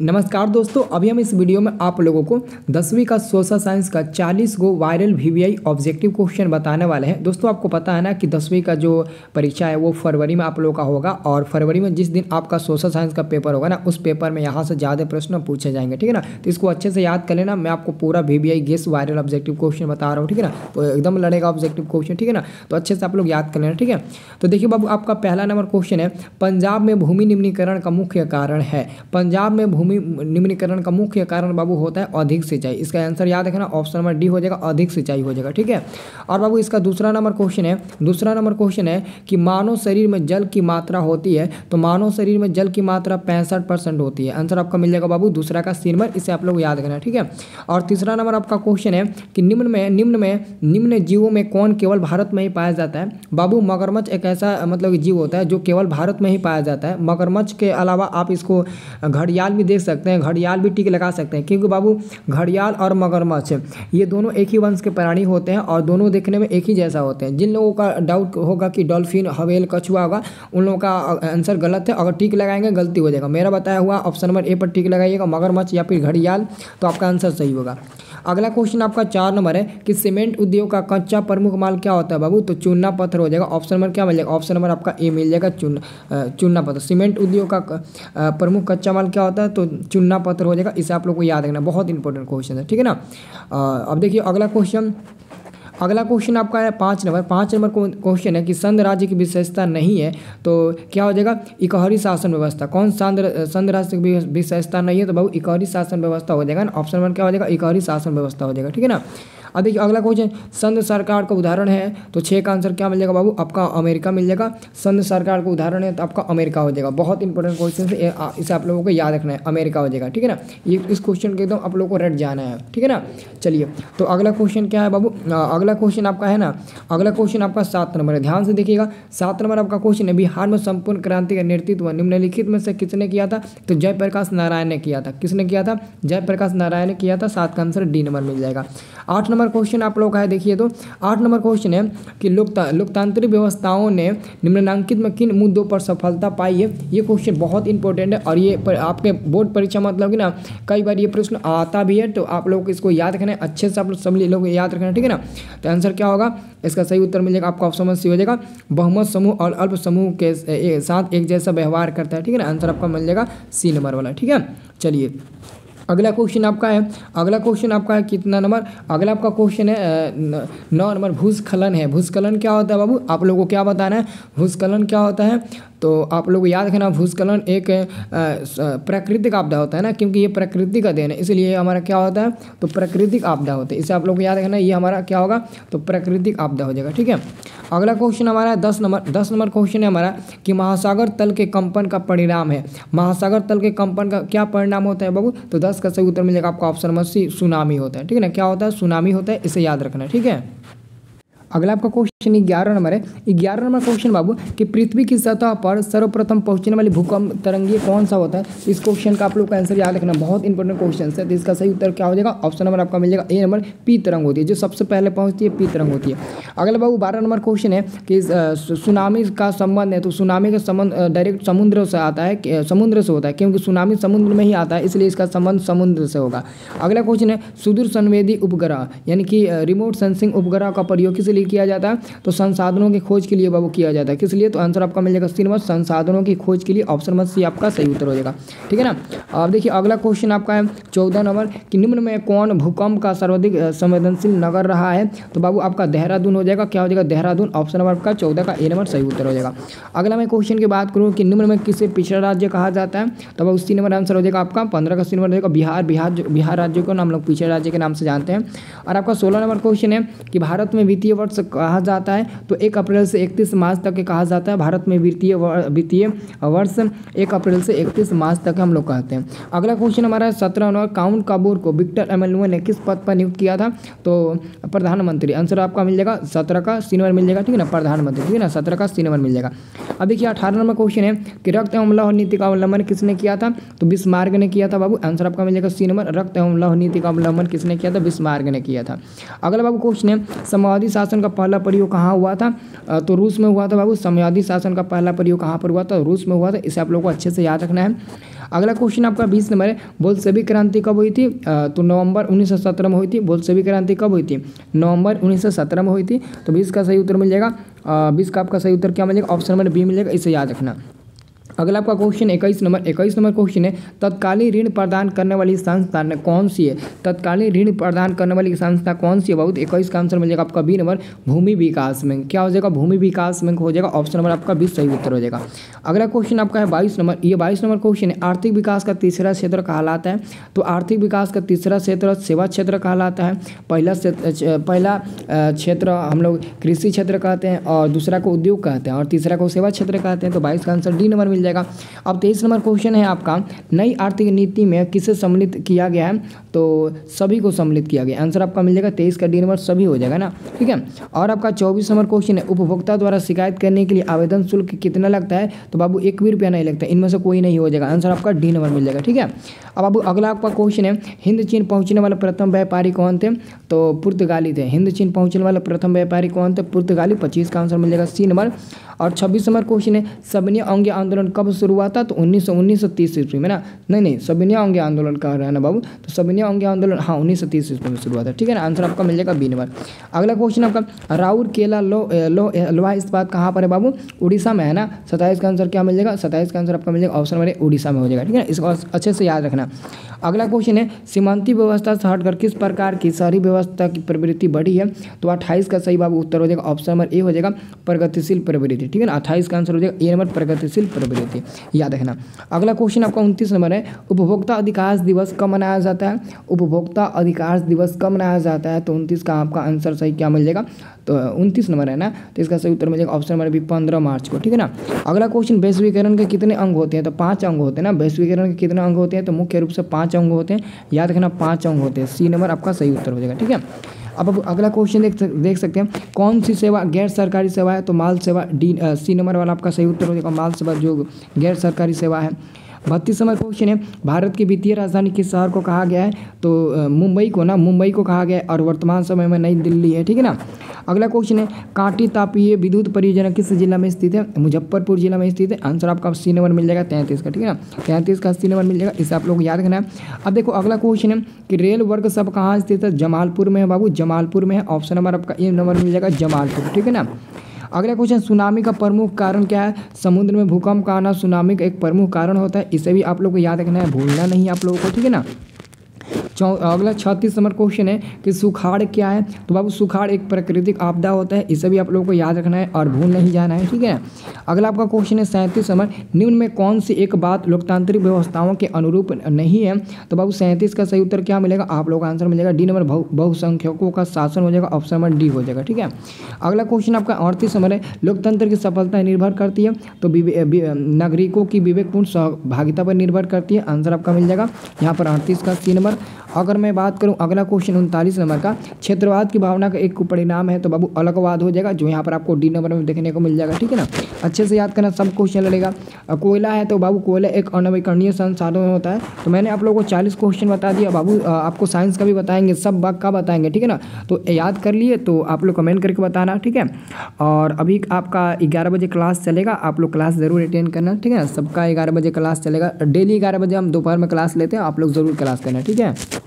नमस्कार दोस्तों, अभी हम इस वीडियो में आप लोगों को 10वीं का सोशल साइंस का 40 go viral VVI objective question बताने वाले हैं। दोस्तों आपको पता है ना कि 10वीं का जो परीक्षा है वो फरवरी में आप लोगों का होगा, और फरवरी में जिस दिन आपका सोशल साइंस का पेपर होगा ना, उस पेपर में यहाँ से ज़्यादा प्रश्न पूछे जाएंगे, ठीक है ना। तो इसको अच्छे से याद कर लेना। मैं आपको पूरा VVI guess viral objective question बता रहा हूँ, ठीक है ना। तो एकदम लड़ेगा ऑब्जेक्टिव क्वेश्चन, ठीक है ना। तो अच्छे से आप लोग याद कर लेना, ठीक है। तो देखिए बाबू, आपका पहला नंबर क्वेश्चन है, पंजाब में भूमि निम्नीकरण का मुख्य कारण है। पंजाब में निम्नीकरण का मुख्य कारण बाबू होता है अधिक सिंचाई। इसका आंसर याद रखना, ऑप्शन नंबर डी हो जाएगा, अधिक सिंचाई हो जाएगा, ठीक है। और बाबू इसका दूसरा नंबर क्वेश्चन है कि मानव शरीर में जल की मात्रा होती है, तो मानव शरीर में जल की मात्रा 65% होती है। आंसर आपका मिल जाएगा बाबू दूसरा का सी नंबर, इसे आप लोग याद रखना, ठीक है। और तीसरा नंबर आपका क्वेश्चन है कि निम्न जीवों में कौन केवल भारत में ही पाया जाता है। बाबू मगरमच्छ एक ऐसा मतलब जीव होता है जो केवल भारत में ही पाया जाता है। मगरमच्छ के अलावा आप इसको घड़ियाल भी देख सकते हैं, घड़ियाल भी टिक लगा सकते हैं, क्योंकि बाबू घड़ियाल और मगरमच्छ ये दोनों एक ही वंश के प्राणी होते हैं और दोनों देखने में एक ही जैसा होते हैं। जिन लोगों का डाउट होगा कि डॉल्फिन, हवेल, कछुआ होगा, उन लोगों का आंसर गलत है। अगर टिक लगाएंगे गलती हो जाएगा। मेरा बताया हुआ ऑप्शन नंबर ए पर टिक लगाइएगा, मगरमच्छ या फिर घड़ियाल, तो आपका आंसर सही होगा। अगला क्वेश्चन आपका 4 नंबर है कि सीमेंट उद्योग का कच्चा प्रमुख माल क्या होता है बाबू, तो चूना पत्थर हो जाएगा। ऑप्शन नंबर क्या मिल जाएगा, ऑप्शन नंबर आपका ए मिल जाएगा, चूना पत्थर। सीमेंट उद्योग का प्रमुख कच्चा माल क्या होता है, तो चूना पत्थर हो जाएगा। इसे आप लोग को याद रखना, बहुत इंपॉर्टेंट क्वेश्चन है, ठीक है ना। अब देखिए अगला क्वेश्चन आपका है 5 नंबर क्वेश्चन है कि संघ राज्य की विशेषता नहीं है, तो क्या हो जाएगा, इकहरी शासन व्यवस्था। कौन संघ राज्य की विशेषता नहीं है, तो बाबू इकहरी शासन व्यवस्था हो जाएगा ना। ऑप्शन वन क्या हो जाएगा, इकहरी शासन व्यवस्था हो जाएगा, ठीक है ना। अब देखिए अगला क्वेश्चन संघ सरकार का उदाहरण है, तो 6 का आंसर क्या मिल जाएगा बाबू, आपका अमेरिका मिल जाएगा। संघ सरकार का उदाहरण है तो आपका अमेरिका हो जाएगा। बहुत इंपॉर्टेंट क्वेश्चन है, इसे आप लोगों को याद रखना है, अमेरिका हो जाएगा, ठीक है ना। ये इस क्वेश्चन के एकदम आप लोगों को रट जाना है, ठीक है ना। चलिए तो अगला क्वेश्चन क्या है बाबू, अगला क्वेश्चन आपका है ना, अगला क्वेश्चन आपका 7 नंबर है। ध्यान से देखिएगा, 7 नंबर आपका क्वेश्चन है, बिहार में संपूर्ण क्रांति का नेतृत्व निम्नलिखित में से किसने किया था, तो जयप्रकाश नारायण ने किया था। किसने किया था, जयप्रकाश नारायण ने किया था। 7 का आंसर डी नंबर मिल जाएगा। 8 नंबर क्वेश्चन आप लोग का है, देखिए तो 8 नंबर क्वेश्चन है कि लोकतांत्रिक व्यवस्थाओं ने निम्नलिखित में किन मुद्दों पर सफलता पाई है। ये क्वेश्चन बहुत इंपॉर्टेंट है और ये आपके बोर्ड परीक्षा मतलब कि ना कई बार ये प्रश्न आता भी है, तो आप लोग इसको याद रखना है, अच्छे से आप लोग सब लोग याद रखना, ठीक है ना। तो आंसर क्या होगा, इसका सही उत्तर मिलेगा आपको ऑप्शन सी हो जाएगा, बहुमत समूह और अल्प समूह के साथ एक जैसा व्यवहार करता है, ठीक है ना। आंसर आपका मिल जाएगा सी नंबर वाला, ठीक है। चलिए अगला क्वेश्चन आपका है कितना नंबर, अगला आपका क्वेश्चन है 9 नंबर, भूस्खलन है। भूस्खलन क्या होता है बाबू, आप लोगों को क्या बताना है, भूस्खलन क्या होता है, तो आप लोग याद रखना, भूस्खलन एक प्राकृतिक आपदा होता है ना, क्योंकि ये प्रकृति का देन है, इसलिए हमारा क्या होता है, तो प्राकृतिक आपदा होता है। इसे आप लोग को याद रखना, ये हमारा क्या होगा, तो प्राकृतिक आपदा हो जाएगा, ठीक है। अगला क्वेश्चन हमारा 10 नंबर क्वेश्चन है हमारा कि महासागर तल के कंपन का परिणाम है। महासागर तल के कंपन का क्या परिणाम होता है बाबू, तो 10 का सही उत्तर मिलेगा आपको ऑप्शन नंबर सी, सुनामी होता है, ठीक है ना। क्या होता है, सुनामी होता है, इसे याद रखना, ठीक है। अगला आपका क्वेश्चन 11 नंबर है। 11 नंबर क्वेश्चन बाबू कि पृथ्वी की सतह पर सर्वप्रथम पहुंचने वाली भूकंप तरंगी कौन सा होता है। इस क्वेश्चन का आप लोग का आंसर याद रखना, बहुत इंपॉर्टेंट क्वेश्चन है। तो इसका सही उत्तर क्या हो जाएगा, ऑप्शन नंबर आपका मिल जाएगा ए नंबर, पी तरंग होती है, जो सबसे पहले पहुंचती है पी तरंग होती है। अगला बाबू 12 नंबर क्वेश्चन है कि सुनामी का संबंध है, तो सुनामी का संबंध डायरेक्ट समुद्र से आता है, समुद्र से होता है, क्योंकि सुनामी समुद्र में ही आता है, इसलिए इसका संबंध समुद्र से होगा। अगला क्वेश्चन है सुदूर संवेदी उपग्रह यानी कि रिमोट सेंसिंग उपग्रह का प्रयोग किस किया जाता है, तो संसाधनों की खोज के लिए बाबू किया जाता है, किस लिए, तो आंसर आपका मिल जाएगा सी नंबर, संसाधनों की खोज के लिए। ऑप्शन नंबर सी आपका सही उत्तर हो जाएगा, ठीक है ना। अब देखिए अगला क्वेश्चन आपका है 14 नंबर कि निम्न में कौन भूकंप का सर्वाधिक संवेदनशील नगर रहा है, तो बाबू आपका देहरादून हो जाएगा। क्या हो जाएगा, देहरादून। ऑप्शन नंबर आपका 14 का ए नंबर सही उत्तर हो जाएगा। अगला मैं क्वेश्चन की बात करूँ कि निम्न में किसे पिछड़ा राज्य कहा जाता है, तो बाबू सी नंबर आंसर हो जाएगा आपका। 15 का सी नंबर हो जाएगा बिहार राज्य को हम लोग पिछड़ा राज्य के नाम से जानते हैं। और आपका 16 नंबर क्वेश्चन है कि भारत में वित्तीय वर्ष कहा जाता है, तो 1 अप्रैल से 31 मार्च तक के कहा जाता है। भारत में वित्तीय वर्ष 1 अप्रैल से 31 मार्च तक हम लोग कहते हैं। अगला क्वेश्चन हमारा 17 नंबर, काउंट काबूर को विक्टर एमएलएन ने किस पद पर नियुक्त किया था, तो प्रधानमंत्री। आंसर आपका मिल जाएगा 17 का सी नंबर मिल जाएगा, ठीक है ना, प्रधानमंत्री, ठीक है ना, 17 का सी नंबर मिल जाएगा। अब देखिए 18 नंबर क्वेश्चन है कि रक्त एवं लौह नीति का अवलंबन किसने किया था, तो बिस्मार्क ने किया था बाबू। आंसर आपका मिल जाएगा सी नंबर, रक्त एवं लौह नीति का अवलंबन किसने किया था, बिस्मार्क ने किया था। अगला बाबू क्वेश्चन है समाजवादी शासन का पहला प्रयोग कहाँ हुआ था, तो रूस में हुआ था बाबू। समाजवादी शासन का पहला प्रयोग कहाँ पर हुआ था, रूस में हुआ था। इसे आप लोगों को अच्छे से याद रखना है। अगला क्वेश्चन आपका 20 नंबर है, बोलसेविक क्रांति कब हुई थी? तो नवंबर 1917 में हुई थी। बोलसेविक क्रांति कब हुई थी? नवंबर 1917 में हुई थी। तो 20 का सही उत्तर मिल जाएगा, 20 का आपका सही उत्तर क्या मिलेगा? ऑप्शन नंबर बी मिलेगा, इसे याद रखना। अगला आपका क्वेश्चन 21 नंबर क्वेश्चन है, तत्कालीन ऋण प्रदान करने वाली संस्था कौन सी है? तत्कालीन ऋण प्रदान करने वाली संस्था कौन सी है? बहुत 21 का आंसर मिलेगा आपका बी नंबर, भूमि विकास बैंक। क्या हो जाएगा? भूमि विकास बैंक हो जाएगा। ऑप्शन नंबर आपका 20 सही उत्तर हो जाएगा। अगला क्वेश्चन आपका है 22 नंबर। ये 22 नंबर क्वेश्चन है, आर्थिक विकास का तीसरा क्षेत्र कहलाता है? तो आर्थिक विकास का तीसरा क्षेत्र सेवा क्षेत्र कहलाता है। पहला क्षेत्र हम लोग कृषि क्षेत्र कहते हैं, और दूसरा को उद्योग कहते हैं, और तीसरा को सेवा क्षेत्र कहते हैं। तो 22 का आंसर डी नंबर मिल जाएगा। अब 23 नंबर क्वेश्चन है आपका, नई आर्थिक नीति में किसे सम्मिलित किया गया है? तो सभी को सम्मिलित किया गया। आंसर आपका मिल जाएगा 23 का डी नंबर, सभी हो जाएगा ना, ठीक है। और आपका 24 नंबर क्वेश्चन है, उपभोक्ता द्वारा शिकायत करने के लिए आवेदन शुल्क कितना लगता है? तो बाबू 1 भी रुपया नहीं लगता। इनमें से कोई नहीं हो जाएगा। आंसर आपका डी नंबर मिल जाएगा, ठीक है। अब बाबू अगला आपका क्वेश्चन है, हिंद चीन पहुंचने वाले प्रथम व्यापारी कौन थे? तो पुर्तगाली थे। हिंद चीन पहुंचने वाले प्रथम व्यापारी कौन थे? पुर्तगाली। 25 का आंसर मिल जाएगा सी नंबर। और 26 नंबर क्वेश्चन है, सबनिया अंगे आंदोलन कब शुरू हुआ था? तो 1930 ईस्वी में ना, नहीं सबनिया अंगे आंदोलन कह रहा है ना बाबू, तो सबनिया अंगे आंदोलन हाँ 1930 ईस्वी में शुरू हुआ था, ठीक है ना। आंसर आपका मिल जाएगा बी नंबर। अगला क्वेश्चन आपका, राउरकेला लोहा इस्पात कहाँ पर है बाबू? उड़ीसा में है ना। 27 का आंसर क्या मिल जाएगा? 27 का आंसर आपका मिल जाएगा ऑप्शन नंबर उड़ीसा में हो जाएगा, ठीक है ना। इसको अच्छे से याद रखना। अगला क्वेश्चन है, सीमांती व्यवस्था से हटकर किस प्रकार की शहरी व्यवस्था की प्रवृत्ति बढ़ी है? तो 28 का सही बाबू उत्तर हो जाएगा ऑप्शन नंबर ए हो जाएगा, प्रगतिशील प्रवृत्ति, ठीक है ना। 28 का आंसर हो जाएगा ए नंबर, प्रगतिशील प्रवृत्ति, याद रखना। अगला क्वेश्चन आपका 29 नंबर है, उपभोक्ता अधिकार दिवस कब मनाया जाता है? उपभोक्ता अधिकार दिवस कब मनाया जाता है? तो 29 का आपका आंसर सही क्या मिल जाएगा? तो 29 नंबर है ना, तो इसका सही उत्तर मिल जाएगा ऑप्शन नंबर बी 15 मार्च को, ठीक है ना। अगला क्वेश्चन, वैश्वीकरण के कितने अंग होते हैं? तो 5 अंग होते हैं ना। वैश्वीकरण के कितने अंग होते हैं? तो मुख्य रूप से 5 अंग होते हैं, याद रखना 5 अंग होते हैं। सी नंबर आपका सही उत्तर हो जाएगा, ठीक है। अब अगला क्वेश्चन देख सकते हैं, कौन सी सेवा गैर सरकारी सेवा है? तो माल सेवा, डी सी नंबर वाला आपका सही उत्तर हो जाएगा, माल सेवा जो गैर सरकारी सेवा है। 32 नंबर क्वेश्चन है, भारत की वित्तीय राजधानी किस शहर को कहा गया है? तो मुंबई को ना, मुंबई को कहा गया है, और वर्तमान समय में नई दिल्ली है, ठीक है ना। अगला क्वेश्चन है, कांटी तापीय विद्युत परियोजना किस जिला में स्थित है? मुजफ्फरपुर जिला में स्थित है। आंसर आपका सी नंबर मिल जाएगा 33 का, ठीक है ना। 33 का सी नंबर मिल जाएगा, इसे आप लोग याद रखना है। अब देखो अगला क्वेश्चन है कि रेल वर्ग सब कहाँ स्थित है? जमालपुर में है बाबू, जमालपुर में है। ऑप्शन नंबर आपका ए नंबर मिल जाएगा, जमालपुर, ठीक है ना। अगला क्वेश्चन, सुनामी का प्रमुख कारण क्या है? समुद्र में भूकंप का आना सुनामी का एक प्रमुख कारण होता है। इसे भी आप लोगों को याद रखना है, भूलना नहीं आप लोगों को, ठीक है ना। अगला 36 नंबर क्वेश्चन है कि सुखाड़ क्या है? तो बाबू सुखाड़ एक प्राकृतिक आपदा होता है। इसे भी आप लोगों को याद रखना है और भूल नहीं जाना है, ठीक है। अगला आपका क्वेश्चन है 37 नंबर, निम्न में कौन सी एक बात लोकतांत्रिक व्यवस्थाओं के अनुरूप नहीं है? तो बाबू 37 का सही उत्तर क्या मिलेगा? आप लोगों का आंसर मिलेगा डी नंबर, बहुसंख्यकों का शासन हो जाएगा। ऑप्शन नंबर डी हो जाएगा, ठीक है। अगला क्वेश्चन आपका 38 नंबर है, लोकतंत्र की सफलता निर्भर करती है? तो नागरिकों की विवेकपूर्ण सहभागिता पर निर्भर करती है। आंसर आपका मिल जाएगा यहाँ पर 38 का सी नंबर। अगर मैं बात करूं अगला क्वेश्चन 39 नंबर का, क्षेत्रवाद की भावना का एक परिणाम है? तो बाबू अलगवाद हो जाएगा, जो यहाँ पर आपको डी नंबर में देखने को मिल जाएगा, ठीक है ना। अच्छे से याद करना, सब क्वेश्चन लड़ेगा। कोयला है तो बाबू कोयला एक अनवीकरणीय संसाधन होता है। तो मैंने आप लोगों को 40 क्वेश्चन बता दिया बाबू, आपको साइंस का भी बताएंगे, सब बाग का बताएंगे, ठीक है ना। तो याद कर लिए तो आप लोग कमेंट करके बताना, ठीक है। और अभी आपका 11 बजे क्लास चलेगा, आप लोग क्लास ज़रूर अटेंड करना, ठीक है ना। सबका 11 बजे क्लास चलेगा, डेली 11 बजे हम दोपहर में क्लास लेते हैं, आप लोग ज़रूर क्लास करना, ठीक है।